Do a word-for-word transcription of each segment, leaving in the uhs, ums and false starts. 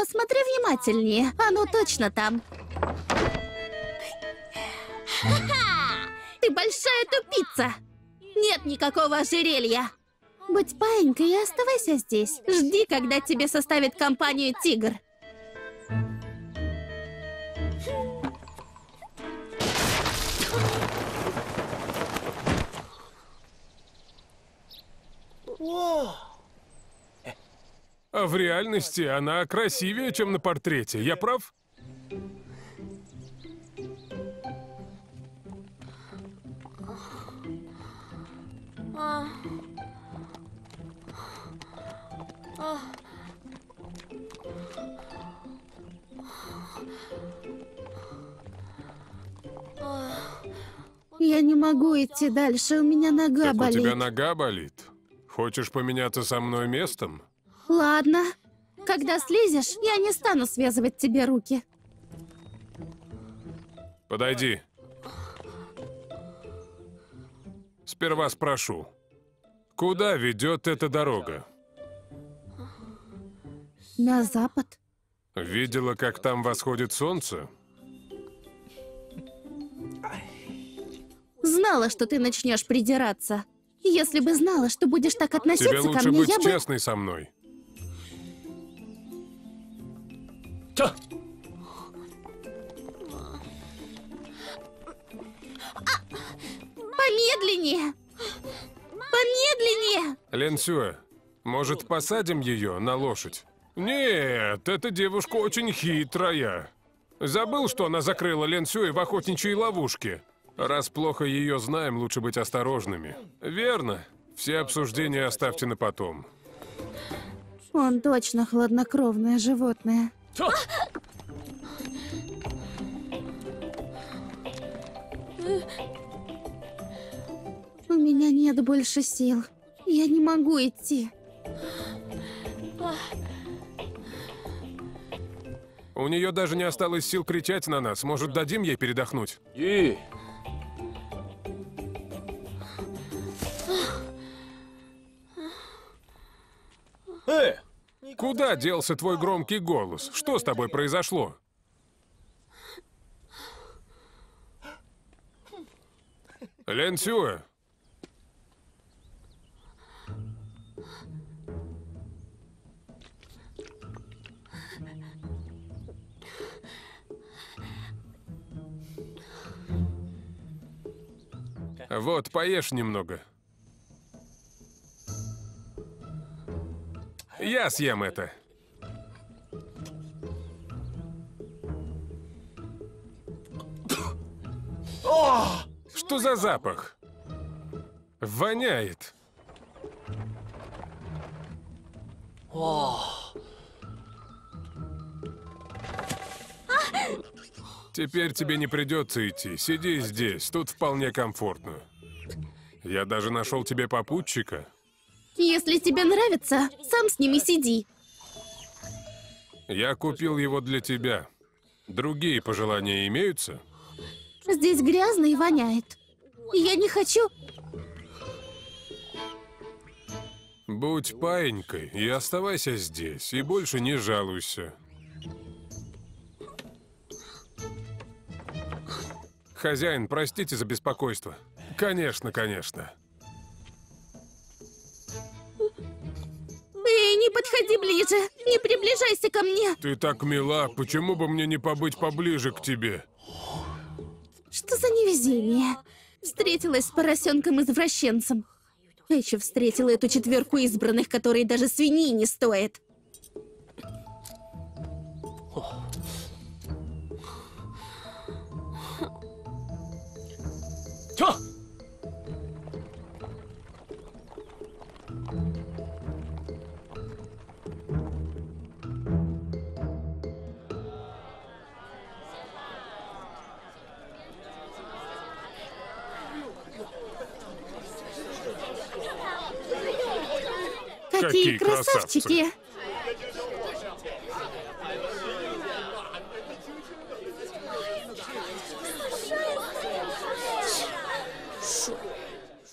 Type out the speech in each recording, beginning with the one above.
Посмотри внимательнее. Оно точно там. Ты большая тупица. Нет никакого ожерелья. Будь паинькой и оставайся здесь. Жди, когда тебе составит компанию тигр. А в реальности она красивее, чем на портрете. Я прав? Я не могу идти дальше, у меня нога так болит. У тебя нога болит? Хочешь поменяться со мной местом? Ладно. Когда слезешь, я не стану связывать тебе руки. Подойди. Сперва спрошу, куда ведет эта дорога? На запад. Видела, как там восходит солнце? Знала, что ты начнешь придираться. Если бы знала, что будешь так относиться ко мне, я бы... Тебе лучше быть честной со мной. Чё? Помедленнее! Помедленнее! Лэн Сюэ, может, посадим ее на лошадь? Нет, эта девушка очень хитрая. Забыл, что она закрыла Лэн Сюэ в охотничьей ловушке. Раз плохо ее знаем, лучше быть осторожными. Верно. Все обсуждения оставьте на потом. Он точно хладнокровное животное. У меня нет больше сил. Я не могу идти. У нее даже не осталось сил кричать на нас. Может, дадим ей передохнуть? И... Куда делся твой громкий голос? Что с тобой произошло? Лэн Сюэ. Вот, поешь немного. Я съем это. Что за запах? Воняет. Теперь тебе не придется идти. Сиди здесь, тут вполне комфортно. Я даже нашел тебе попутчика. Если тебе нравится, сам с ними сиди. Я купил его для тебя. Другие пожелания имеются? Здесь грязно и воняет. Я не хочу... Будь паинькой и оставайся здесь, и больше не жалуйся. Хозяин, простите за беспокойство. Конечно, конечно. Эй, не подходи ближе, не приближайся ко мне. Ты так мила, почему бы мне не побыть поближе к тебе? Что за невезение? Встретилась с поросенком-извращенцем. А еще встретила эту четверку избранных, которые даже свиньи не стоят. Чё? Какие красавчики! красавчики.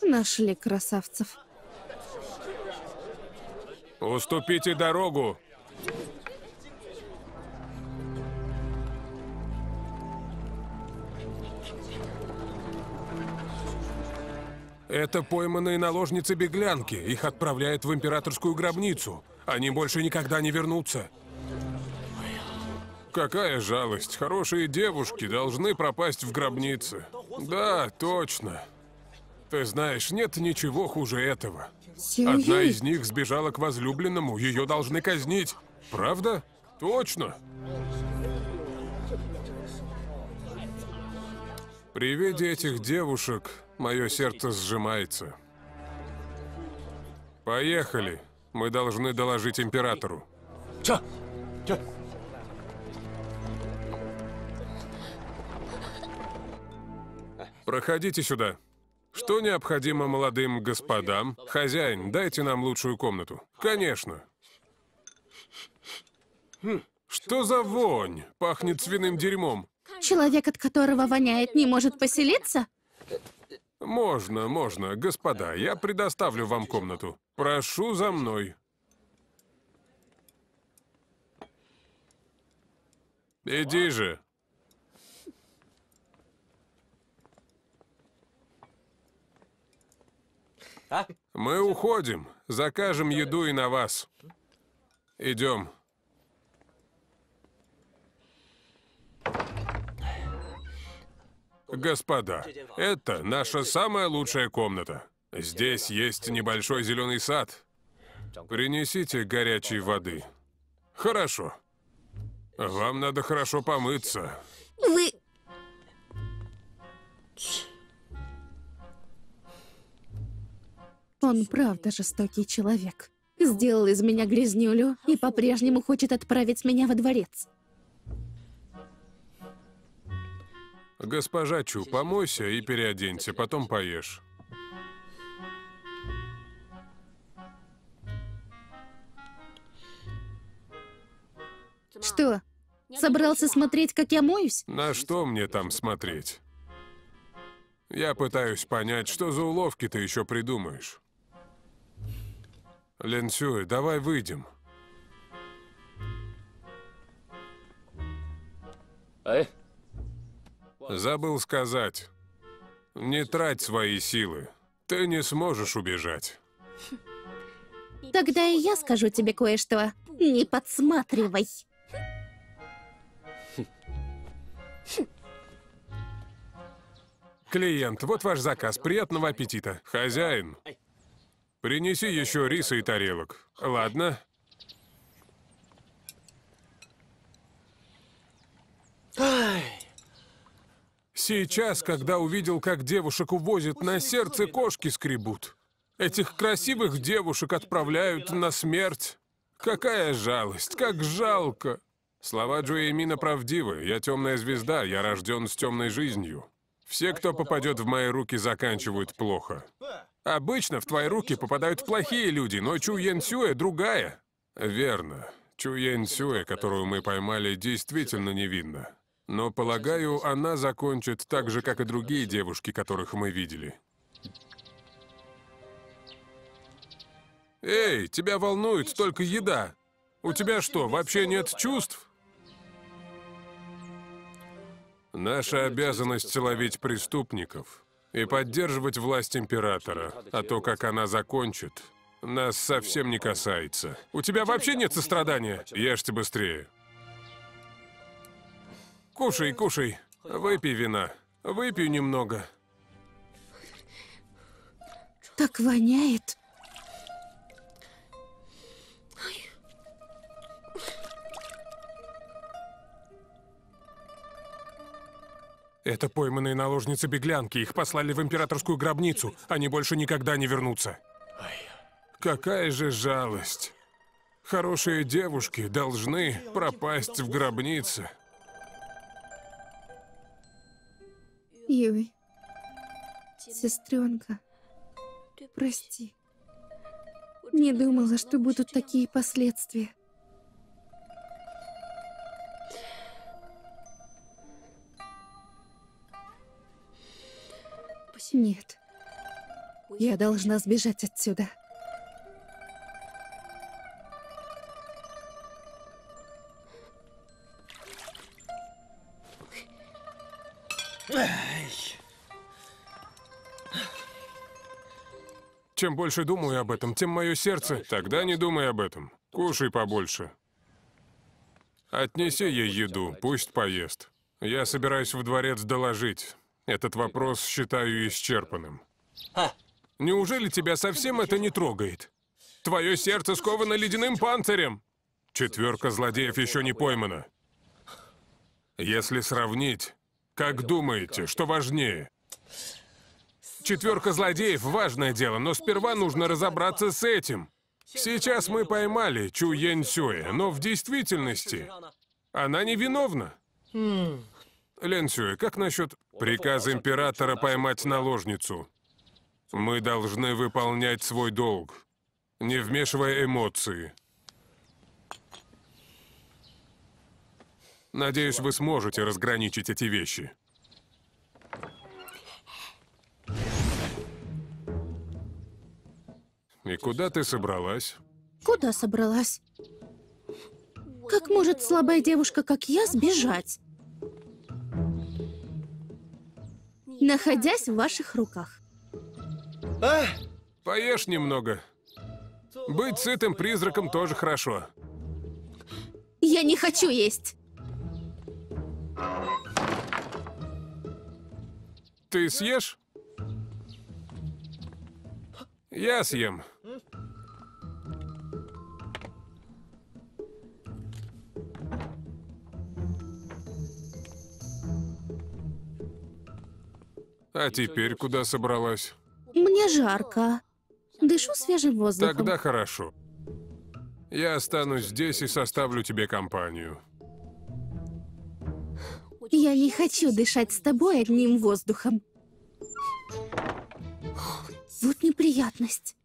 Нашли красавцев. Уступите дорогу! Это пойманные наложницы беглянки. Их отправляют в императорскую гробницу. Они больше никогда не вернутся. Какая жалость. Хорошие девушки должны пропасть в гробнице. Да, точно. Ты знаешь, нет ничего хуже этого. Одна из них сбежала к возлюбленному. Ее должны казнить. Правда? Точно. При виде этих девушек мое сердце сжимается. Поехали. Мы должны доложить императору. Чё? Чё? Проходите сюда. Что необходимо молодым господам? Хозяин, дайте нам лучшую комнату. Конечно. Что за вонь? Пахнет свиным дерьмом. Человек, от которого воняет, не может поселиться? Можно, можно. Господа, я предоставлю вам комнату. Прошу за мной. Иди же. Мы уходим. Закажем еду и на вас. Идем. Господа, это наша самая лучшая комната. Здесь есть небольшой зеленый сад. Принесите горячей воды. Хорошо. Вам надо хорошо помыться. Вы... Он правда жестокий человек. Сделал из меня грязнюлю и по-прежнему хочет отправить меня во дворец. Госпожа Чу, помойся и переоденься, потом поешь. Что? Собрался смотреть, как я моюсь? На что мне там смотреть? Я пытаюсь понять, что за уловки ты еще придумаешь. Лэн Сюэ, давай выйдем. Эй? Забыл сказать. Не трать свои силы. Ты не сможешь убежать. Тогда и я скажу тебе кое-что. Не подсматривай. Клиент, вот ваш заказ. Приятного аппетита. Хозяин, принеси еще риса и тарелок. Ладно? Сейчас, когда увидел, как девушек увозят, на сердце кошки скребут. Этих красивых девушек отправляют на смерть. Какая жалость, как жалко. Слова Джо Эймина правдивы. Я темная звезда, я рожден с темной жизнью. Все, кто попадет в мои руки, заканчивают плохо. Обычно в твои руки попадают плохие люди, но Чу Яньсюэ другая. Верно. Чу Яньсюэ, которую мы поймали, действительно невинна. Но, полагаю, она закончит так же, как и другие девушки, которых мы видели. Эй, тебя волнует только еда. У тебя что, вообще нет чувств? Наша обязанность ловить преступников и поддерживать власть императора, а то, как она закончит, нас совсем не касается. У тебя вообще нет сострадания? Ешьте быстрее. Кушай, кушай. Выпей вина. Выпей немного. Так воняет. Это пойманные наложницы-беглянки. Их послали в императорскую гробницу. Они больше никогда не вернутся. Какая же жалость. Хорошие девушки должны пропасть в гробнице. Юй, сестренка, прости. Не думала, что будут такие последствия. Нет, я должна сбежать отсюда. Чем больше думаю об этом, тем мое сердце. Тогда не думай об этом. Кушай побольше. Отнеси ей еду, пусть поест. Я собираюсь в дворец доложить. Этот вопрос считаю исчерпанным. Неужели тебя совсем это не трогает? Твое сердце сковано ледяным панцирем. Четверка злодеев еще не поймана. Если сравнить, как думаете, что важнее? Четверка злодеев – важное дело, но сперва нужно разобраться с этим. Сейчас мы поймали Чу Яньсюэ, но в действительности она невиновна. Лэн Сюэ, как насчет приказа императора поймать наложницу? Мы должны выполнять свой долг, не вмешивая эмоции. Надеюсь, вы сможете разграничить эти вещи. И куда ты собралась? Куда собралась? Как может слабая девушка, как я, сбежать, находясь в ваших руках? А? Поешь немного. Быть сытым призраком тоже хорошо. Я не хочу есть. Ты съешь? Я съем. А теперь куда собралась? Мне жарко. Дышу свежим воздухом. Тогда хорошо. Я останусь здесь и составлю тебе компанию. Я не хочу дышать с тобой одним воздухом. Вот неприятность.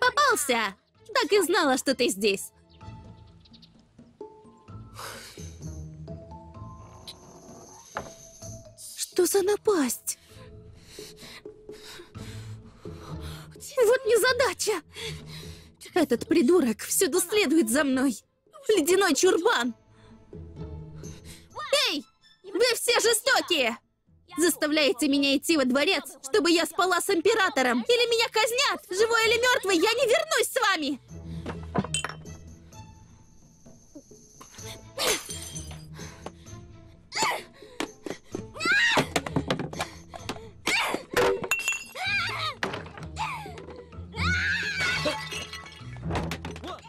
Попался! Так и знала, что ты здесь. Что за напасть? Вот незадача! Этот придурок всюду следует за мной. Ледяной чурбан! Эй! Вы все жестокие! Заставляете меня идти во дворец, чтобы я спала с императором? Или меня казнят? Живой или мертвый, я не вернусь с вами!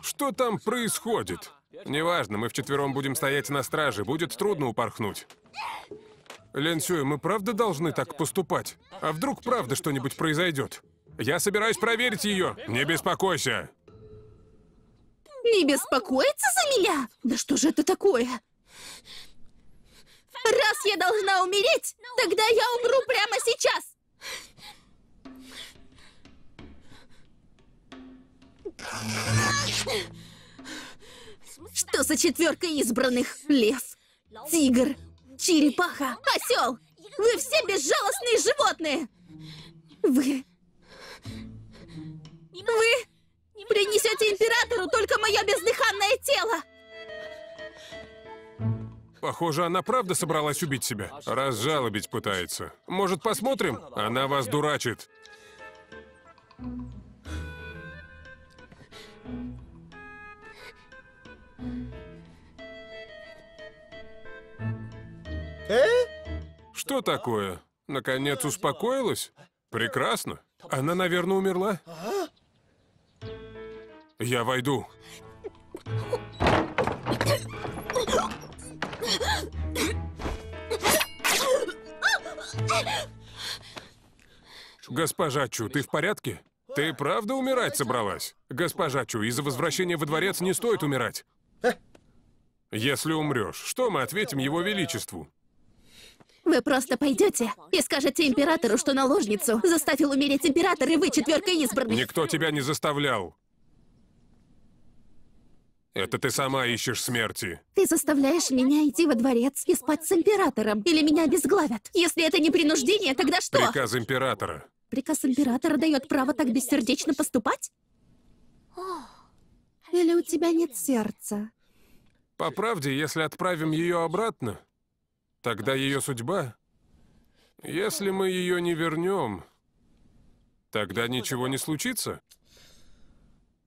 Что там происходит? Неважно, мы вчетвером будем стоять на страже, будет трудно упорхнуть. Лэн Сюэ, мы правда должны так поступать? А вдруг правда что-нибудь произойдет? Я собираюсь проверить ее. Не беспокойся. Не беспокоиться за меня? Да что же это такое? Раз я должна умереть, тогда я умру прямо сейчас. Что за четверка избранных? Лев, тигр, черепаха, осел! Вы все безжалостные животные! Вы... Вы принесете императору только мое бездыханное тело! Похоже, она правда собралась убить себя. Разжалобить пытается. Может, посмотрим? Она вас дурачит. Что такое? Наконец успокоилась? Прекрасно. Она, наверное, умерла. Я войду. Госпожа Чу, ты в порядке? Ты правда умирать собралась? Госпожа Чу, из-за возвращения во дворец не стоит умирать. Если умрешь, что мы ответим его величеству? Вы просто пойдете и скажете императору, что наложницу заставил умереть император, и вы четверка избранных. Никто тебя не заставлял. Это ты сама ищешь смерти. Ты заставляешь меня идти во дворец и спать с императором, или меня обезглавят. Если это не принуждение, тогда что? Приказ императора. Приказ императора дает право так бессердечно поступать? Или у тебя нет сердца? По правде, если отправим ее обратно, тогда ее судьба. Если мы ее не вернем, тогда ничего не случится.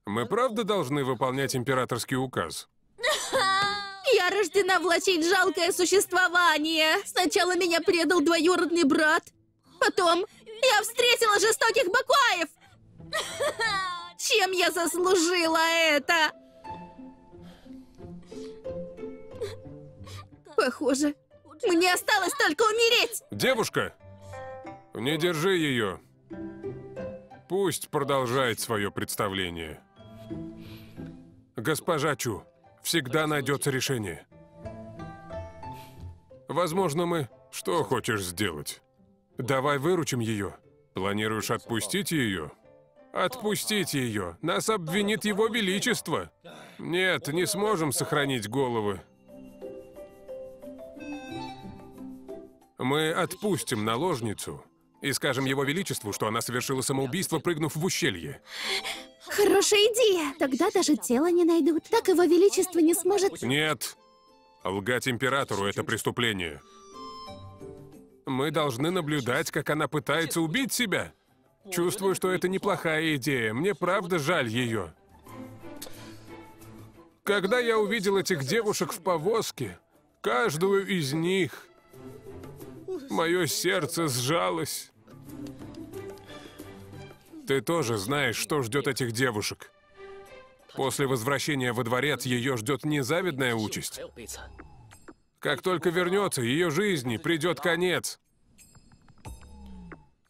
Мы правда должны выполнять императорский указ? Я рождена влачить жалкое существование. Сначала меня предал двоюродный брат, потом я встретила жестоких бакуаев. Чем я заслужила это? Похоже, мне осталось только умереть. Девушка, не держи ее. Пусть продолжает свое представление. Госпожа Чу, всегда найдется решение. Возможно, мы... Что хочешь сделать? Давай выручим ее. Планируешь отпустить ее? Отпустите ее. Нас обвинит его величество. Нет, не сможем сохранить головы. Мы отпустим наложницу и скажем его величеству, что она совершила самоубийство, прыгнув в ущелье. Хорошая идея. Тогда даже тело не найдут. Так его величество не сможет... Нет. Лгать императору — это преступление. Мы должны наблюдать, как она пытается убить себя. Чувствую, что это неплохая идея. Мне правда жаль ее. Когда я увидел этих девушек в повозке, каждую из них... Мое сердце сжалось. Ты тоже знаешь, что ждет этих девушек. После возвращения во дворец ее ждет незавидная участь. Как только вернется, ее жизни придет конец.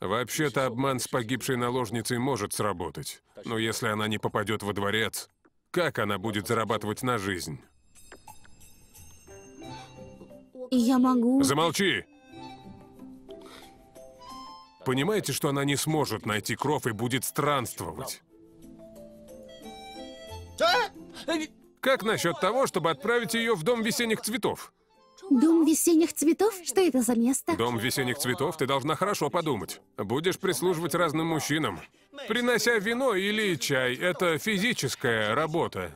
Вообще-то обман с погибшей наложницей может сработать. Но если она не попадет во дворец, как она будет зарабатывать на жизнь? Я могу... Замолчи! Понимаете, что она не сможет найти кров и будет странствовать? Как насчет того, чтобы отправить ее в Дом весенних цветов? Дом весенних цветов? Что это за место? Дом весенних цветов? Ты должна хорошо подумать. Будешь прислуживать разным мужчинам, принося вино или чай. Это физическая работа.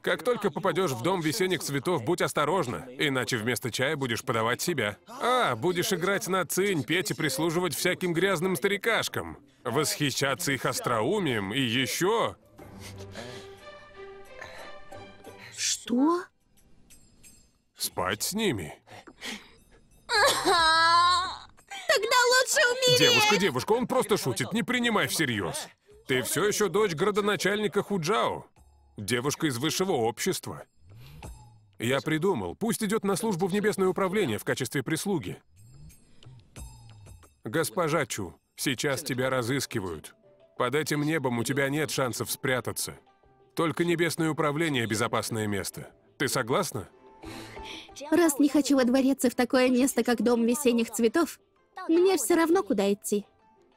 Как только попадешь в Дом весенних цветов, будь осторожна, иначе вместо чая будешь подавать себя. А, будешь играть на цинь, петь и прислуживать всяким грязным старикашкам, восхищаться их остроумием и еще... Что? Спать с ними. Тогда лучше умереть! Девушка, девушка, он просто шутит, не принимай всерьез. Ты все еще дочь градоначальника Худжао. Девушка из высшего общества. Я придумал, пусть идет на службу в Небесное управление в качестве прислуги. Госпожа Чу, сейчас тебя разыскивают. Под этим небом у тебя нет шансов спрятаться. Только Небесное управление – безопасное место. Ты согласна? Раз не хочу во дворец и в такое место, как Дом весенних цветов, мне все равно куда идти.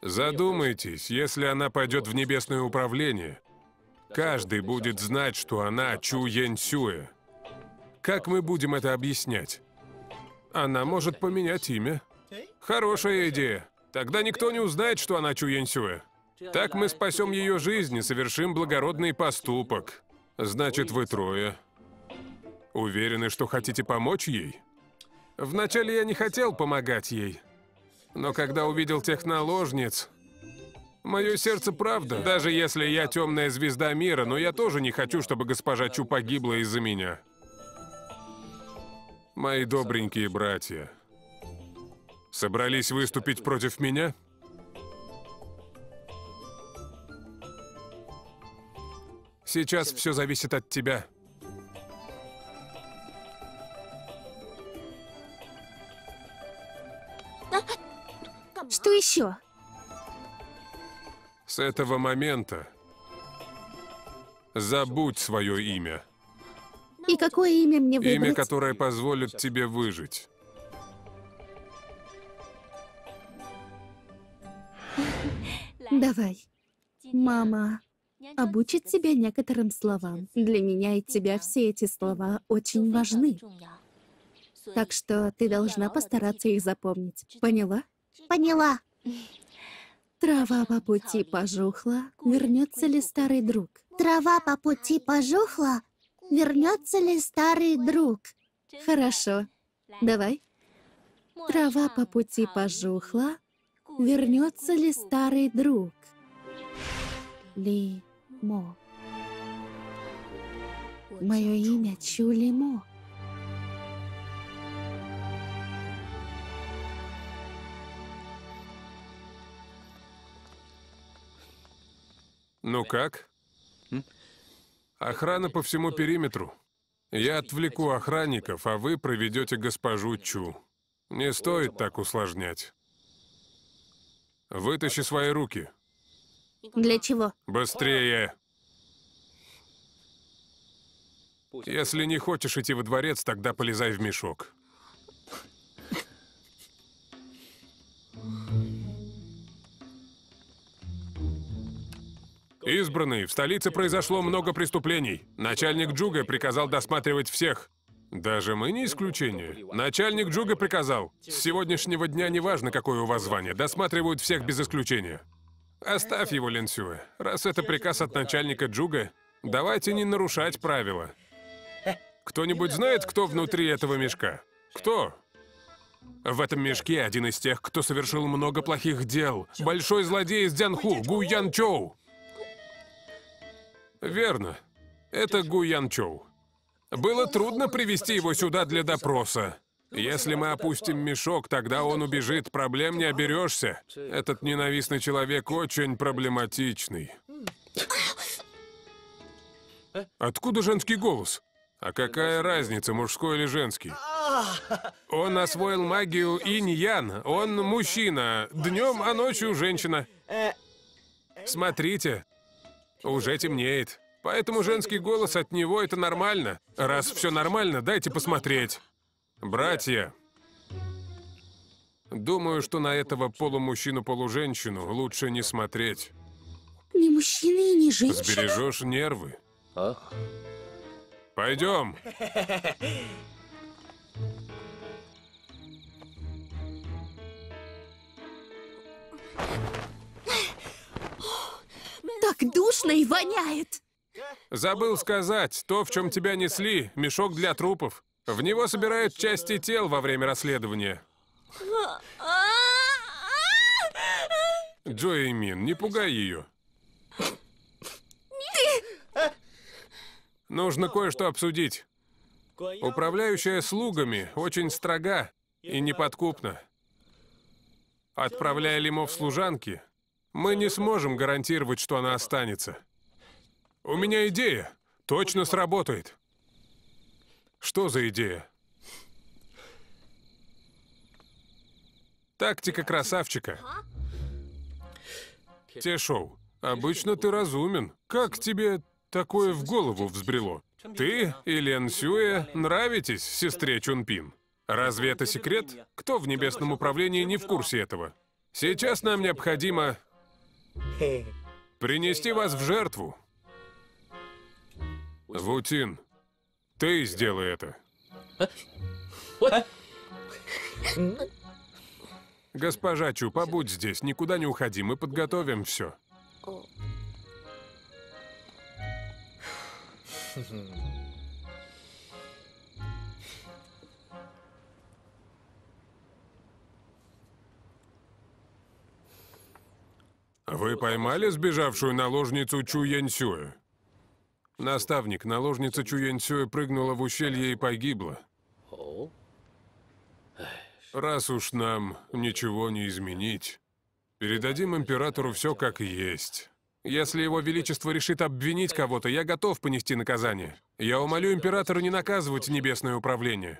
Задумайтесь, если она пойдет в Небесное управление, каждый будет знать, что она Чу Яньсюэ. Как мы будем это объяснять? Она может поменять имя. Хорошая идея. Тогда никто не узнает, что она Чу Яньсюэ. Так мы спасем ее жизнь и совершим благородный поступок. Значит, вы трое уверены, что хотите помочь ей? Вначале я не хотел помогать ей, но когда увидел тех наложниц... Мое сердце правда. Даже если я темная звезда мира, но я тоже не хочу, чтобы госпожа Чу погибла из-за меня. Мои добренькие братья, собрались выступить против меня? Сейчас все зависит от тебя. Что еще? С этого момента забудь свое имя. И какое имя мне выбрать? Имя, которое позволит тебе выжить. Давай, мама, обучит тебя некоторым словам. Для меня и тебя все эти слова очень важны. Так что ты должна постараться их запомнить. Поняла? Поняла. Трава по пути пожухла, вернется ли старый друг? Трава по пути пожухла, вернется ли старый друг? Хорошо. Давай. Трава по пути пожухла, вернется ли старый друг? Ли Мо. Мое имя Чу Ли Мо. Ну как? Охрана по всему периметру. Я отвлеку охранников, а вы проведете госпожу Чу. Не стоит так усложнять. Вытащи свои руки. Для чего? Быстрее! Если не хочешь идти во дворец, тогда полезай в мешок. Избранные, в столице произошло много преступлений. Начальник Джуга приказал досматривать всех. Даже мы не исключение. Начальник Джуга приказал. С сегодняшнего дня неважно, какое у вас звание, досматривают всех без исключения. Оставь его, Лэн Сюэ. Раз это приказ от начальника Джуга, давайте не нарушать правила. Кто-нибудь знает, кто внутри этого мешка? Кто? В этом мешке один из тех, кто совершил много плохих дел. Большой злодей из Дзянху, Гу Янчоу. Верно. Это Гу Янчоу. Было трудно привести его сюда для допроса. Если мы опустим мешок, тогда он убежит, проблем не оберешься. Этот ненавистный человек очень проблематичный. Откуда женский голос? А какая разница, мужской или женский? Он освоил магию инь-ян. Он мужчина. Днем, а ночью женщина. Смотрите. Уже темнеет. Поэтому женский голос от него — это нормально. Раз все нормально, дайте посмотреть. Братья, думаю, что на этого полумужчину-полуженщину лучше не смотреть. Ни мужчина и ни женщина. Сбережешь нервы. А? Пойдем. Так душно и воняет. Забыл сказать, то, в чем тебя несли, мешок для трупов. В него собирают части тел во время расследования. Джо Эймин, не пугай ее. Ты... Нужно кое-что обсудить. Управляющая слугами очень строга и неподкупна. Отправляя Лимо в служанки, мы не сможем гарантировать, что она останется. У меня идея. Точно сработает. Что за идея? Тактика красавчика. Тешоу, обычно ты разумен. Как тебе такое в голову взбрело? Ты и Лэн Сюэ нравитесь сестре Чунпин. Разве это секрет? Кто в Небесном управлении не в курсе этого? Сейчас нам необходимо принести вас в жертву. Вутин, ты сделай это. Госпожа Чу, побудь здесь, никуда не уходи, мы подготовим все. Вы поймали сбежавшую наложницу Чу Яньсюэ? Наставник, наложница Чу Яньсюэ прыгнула в ущелье и погибла. Раз уж нам ничего не изменить, передадим императору все как есть. Если его величество решит обвинить кого-то, я готов понести наказание. Я умолю императора не наказывать Небесное управление.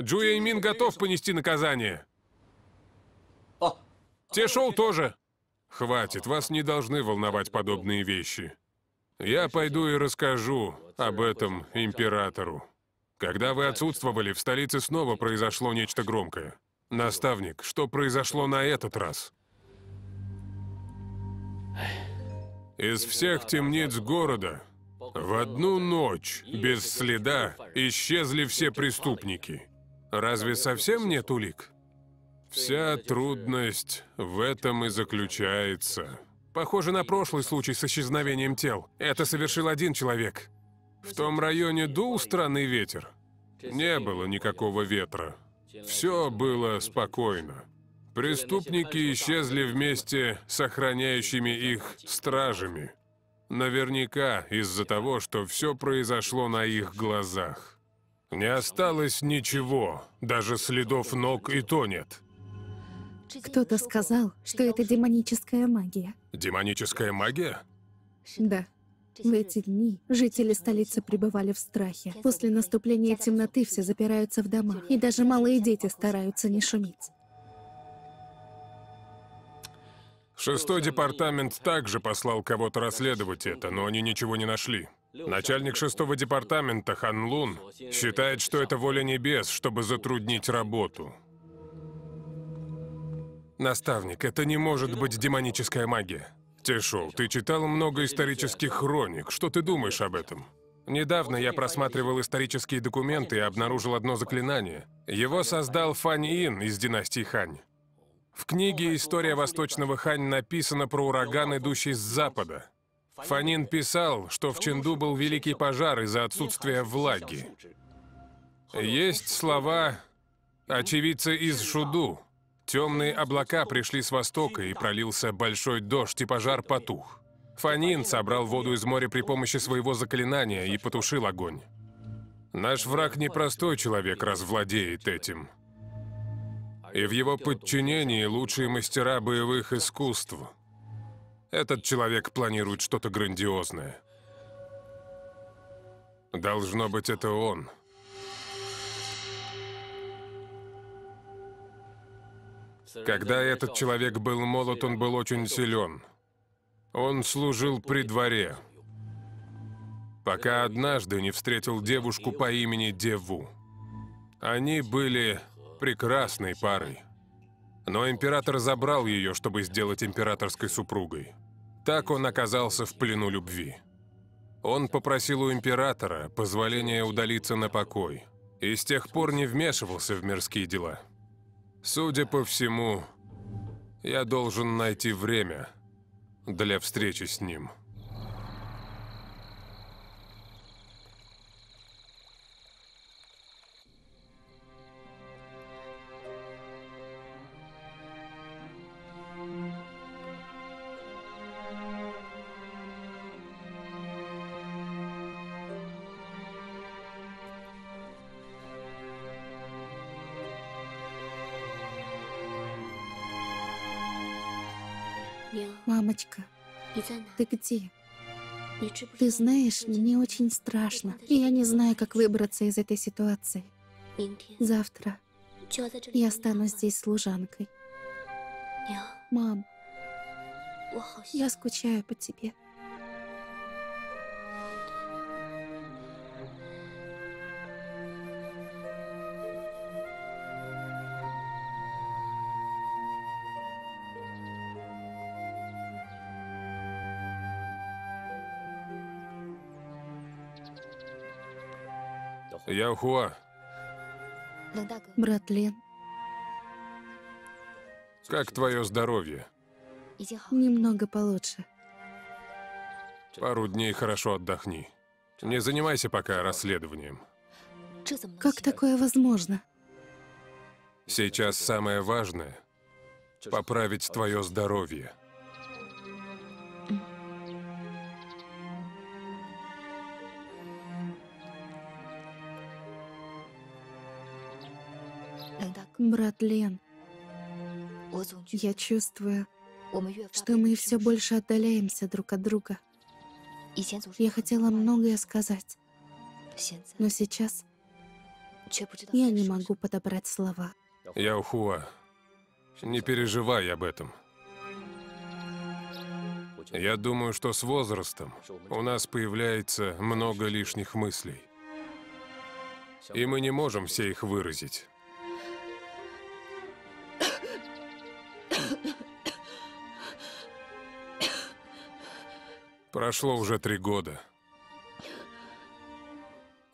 Чжу Яньмин готов понести наказание. Тешоу тоже. Хватит, вас не должны волновать подобные вещи. Я пойду и расскажу об этом императору. Когда вы отсутствовали, в столице снова произошло нечто громкое. Наставник, что произошло на этот раз? Из всех темниц города в одну ночь без следа исчезли все преступники. Разве совсем нет улик? Вся трудность в этом и заключается. Похоже на прошлый случай с исчезновением тел. Это совершил один человек. В том районе дул странный ветер. Не было никакого ветра. Все было спокойно. Преступники исчезли вместе с охраняющими их стражами. Наверняка из-за того, что все произошло на их глазах. Не осталось ничего, даже следов ног и то нет. Кто-то сказал, что это демоническая магия. Демоническая магия? Да. В эти дни жители столицы пребывали в страхе. После наступления темноты все запираются в домах, и даже малые дети стараются не шуметь. Шестой департамент также послал кого-то расследовать это, но они ничего не нашли. Начальник шестого департамента Хан Лун считает, что это воля небес, чтобы затруднить работу. Наставник, это не может быть демоническая магия. Тешоу, ты читал много исторических хроник. Что ты думаешь об этом? Недавно я просматривал исторические документы и обнаружил одно заклинание. Его создал Фанин из династии Хань. В книге «История Восточного Хань» написано про ураган, идущий с запада. Фанин писал, что в Чэнду был великий пожар из-за отсутствия влаги. Есть слова очевидца из Шуду. Темные облака пришли с востока, и пролился большой дождь, и пожар потух. Фанин собрал воду из моря при помощи своего заклинания и потушил огонь. Наш враг непростой человек, раз владеет этим. И в его подчинении лучшие мастера боевых искусств. Этот человек планирует что-то грандиозное. Должно быть, это он. Когда этот человек был молод, он был очень силен. Он служил при дворе, пока однажды не встретил девушку по имени Деву. Они были прекрасной парой, но император забрал ее, чтобы сделать императорской супругой. Так он оказался в плену любви. Он попросил у императора позволения удалиться на покой и с тех пор не вмешивался в мирские дела. Судя по всему, я должен найти время для встречи с ним. Мамочка, ты где? Ты знаешь, мне очень страшно, и я не знаю, как выбраться из этой ситуации. Завтра я стану здесь служанкой. Мам, я скучаю по тебе. Яохуа. Брат Лен. Как твое здоровье? Немного получше. Пару дней хорошо отдохни. Не занимайся пока расследованием. Как такое возможно? Сейчас самое важное — поправить твое здоровье. Брат Лен, я чувствую, что мы все больше отдаляемся друг от друга. Я хотела многое сказать, но сейчас я не могу подобрать слова. Яохуа, не переживай об этом. Я думаю, что с возрастом у нас появляется много лишних мыслей, и мы не можем все их выразить. Прошло уже три года.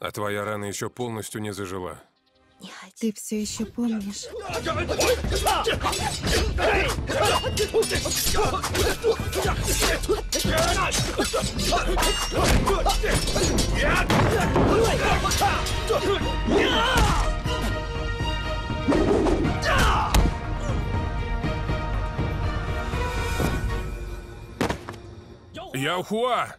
А твоя рана еще полностью не зажила. Ты все еще помнишь? Яухуа!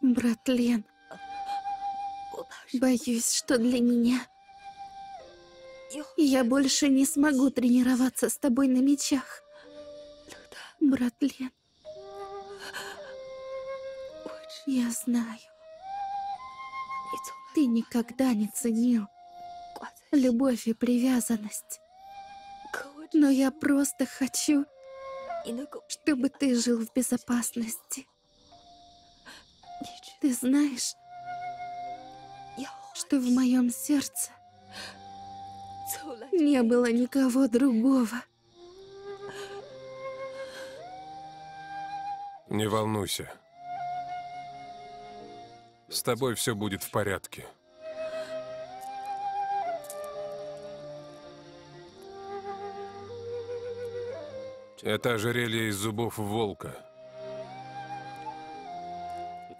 Брат Лен, боюсь, что для меня я больше не смогу тренироваться с тобой на мечах. Брат Лен, я знаю, ты никогда не ценил любовь и привязанность. Но я просто хочу, чтобы ты жил в безопасности. Ты знаешь, что в моем сердце не было никого другого. Не волнуйся. С тобой все будет в порядке. Это ожерелье из зубов волка.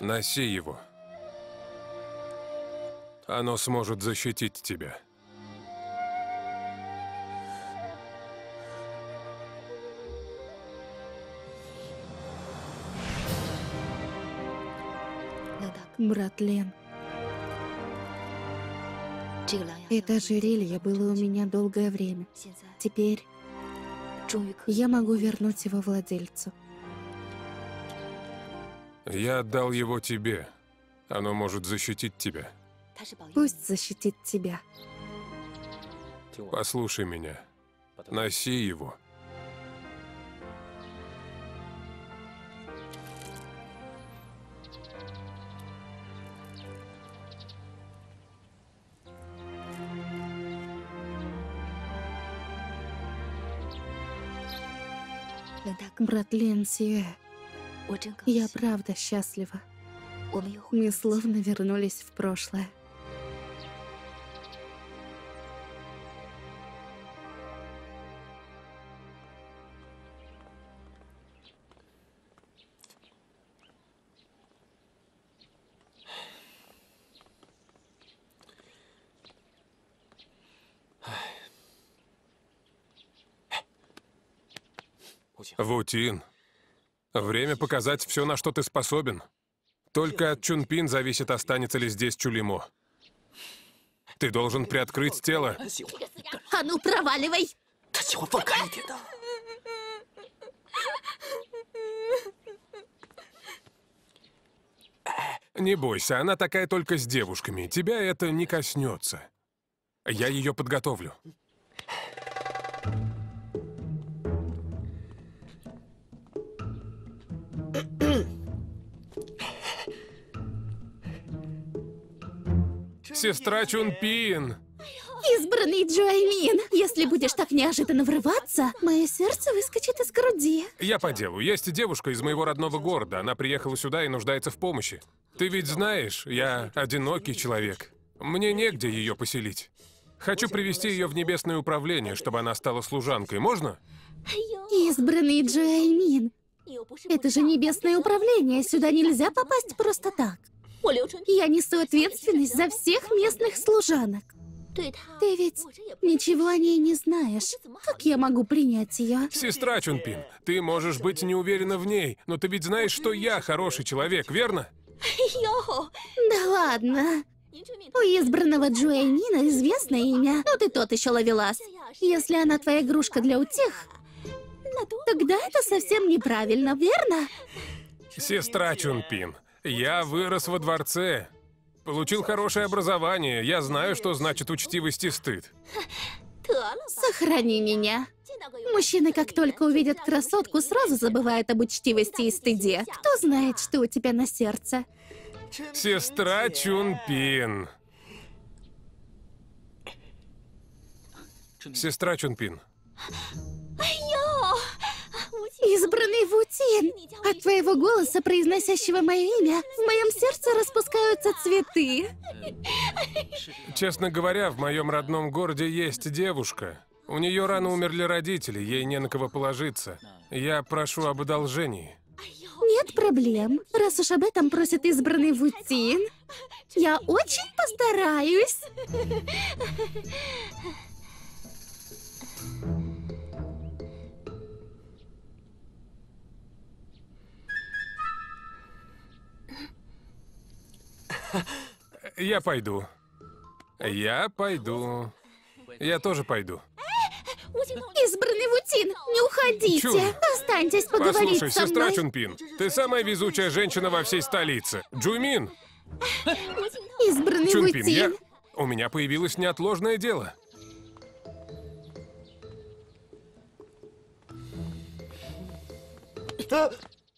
Носи его. Оно сможет защитить тебя. Брат Лен, это ожерелье было у меня долгое время. Теперь я могу вернуть его владельцу. Я отдал его тебе. Оно может защитить тебя. Пусть защитит тебя. Послушай меня. Носи его. Брат Лэн Сюэ, я правда счастлива. Мы словно вернулись в прошлое. Вутин, время показать все, на что ты способен. Только от Чунпин зависит, останется ли здесь Чу Ли Мо. Ты должен приоткрыть тело. А ну, проваливай! Не бойся, она такая только с девушками. Тебя это не коснется. Я ее подготовлю. Сестра Чунпин! Избранный Джо Эймин! Если будешь так неожиданно врываться, мое сердце выскочит из груди. Я по делу. Есть девушка из моего родного города. Она приехала сюда и нуждается в помощи. Ты ведь знаешь, я одинокий человек. Мне негде ее поселить. Хочу привести ее в Небесное управление, чтобы она стала служанкой. Можно? Избранный Джо Эймин! Это же Небесное управление. Сюда нельзя попасть просто так. Я несу ответственность за всех местных служанок. Ты ведь ничего о ней не знаешь. Как я могу принять ее? Сестра Чунпин, ты можешь быть не уверена в ней, но ты ведь знаешь, что я хороший человек, верно? Да ладно. У избранного Джо Эймина известное имя, но ты тот еще ловелас. Если она твоя игрушка для утех, тогда это совсем неправильно, верно? Сестра Чунпин. Я вырос во дворце, получил хорошее образование, я знаю, что значит учтивость и стыд. Сохрани меня. Мужчины, как только увидят красотку, сразу забывают об учтивости и стыде. Кто знает, что у тебя на сердце? Сестра Чунпин. Сестра Чунпин. Избранный Вутин, от твоего голоса, произносящего мое имя, в моем сердце распускаются цветы. Честно говоря, в моем родном городе есть девушка. У нее рано умерли родители, ей не на кого положиться. Я прошу об одолжении. Нет проблем. Раз уж об этом просит избранный Вутин, я очень постараюсь. Я пойду. Я пойду. Я тоже пойду. Избранный Вутин, не уходите. Чу. Останьтесь поговорить Послушай, со мной. Сестра Чунпин, ты самая везучая женщина во всей столице. Джумин. Избранный Чунпин, Вутин. Я... У меня появилось неотложное дело.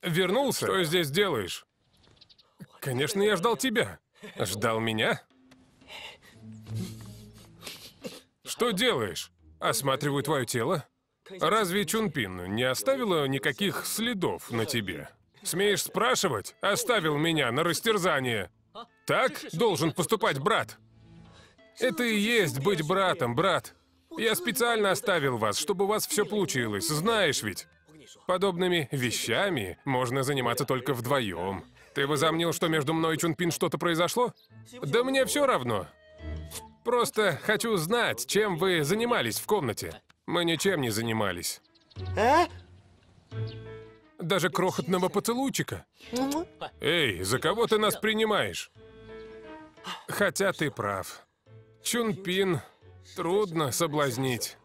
Вернулся? Что здесь делаешь? Конечно, я ждал тебя. Ждал меня? Что делаешь? Осматриваю твое тело. Разве Чунпин не оставила никаких следов на тебе? Смеешь спрашивать? Оставил меня на растерзание. Так должен поступать брат. Это и есть быть братом, брат. Я специально оставил вас, чтобы у вас все получилось. Знаешь ведь, подобными вещами можно заниматься только вдвоем. Ты возомнил, что между мной и Чунпин что-то произошло? Да мне все равно. Просто хочу знать, чем вы занимались в комнате. Мы ничем не занимались. А? Даже крохотного поцелуйчика. Эй, за кого ты нас принимаешь? Хотя ты прав. Чунпин трудно соблазнить.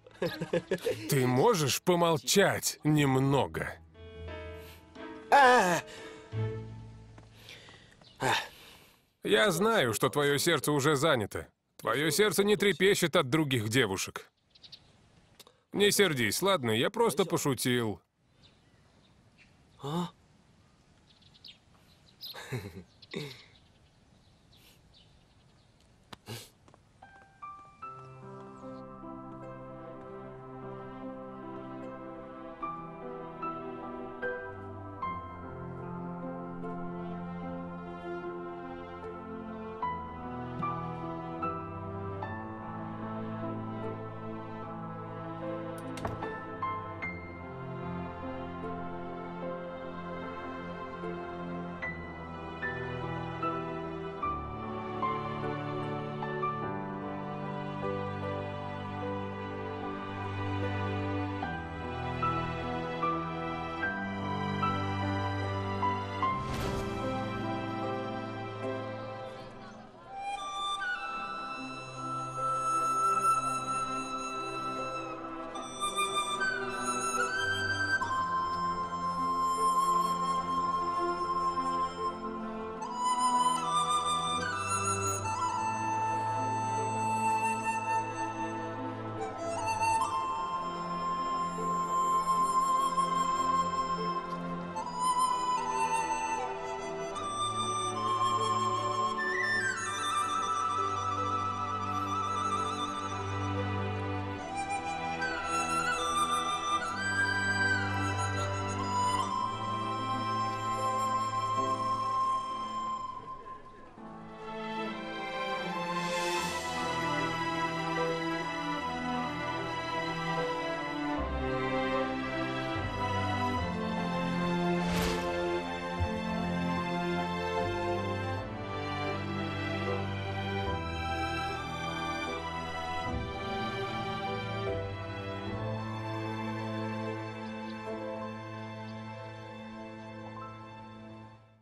Ты можешь помолчать немного? А! Я знаю, что твое сердце уже занято. Твое сердце не трепещет от других девушек. Не сердись, ладно? Я просто пошутил. А?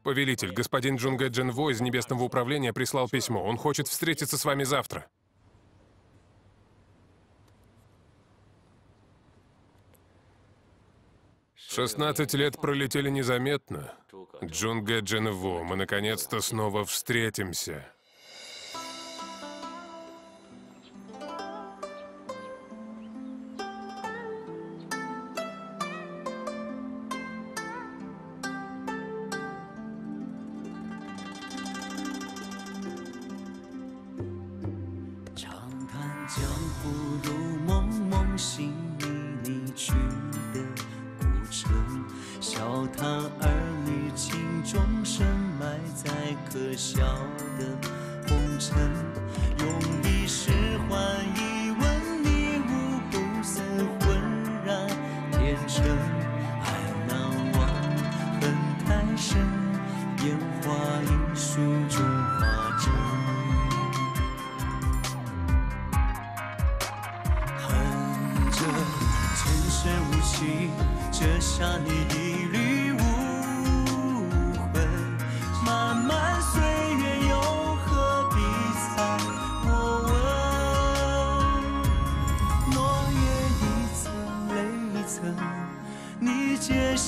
Повелитель, господин Чжугэ Чжэнво из Небесного управления прислал письмо. Он хочет встретиться с вами завтра. шестнадцать лет пролетели незаметно. Чжугэ Чжэнво, мы наконец-то снова встретимся.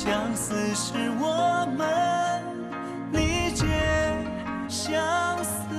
相思是我们，你皆相思。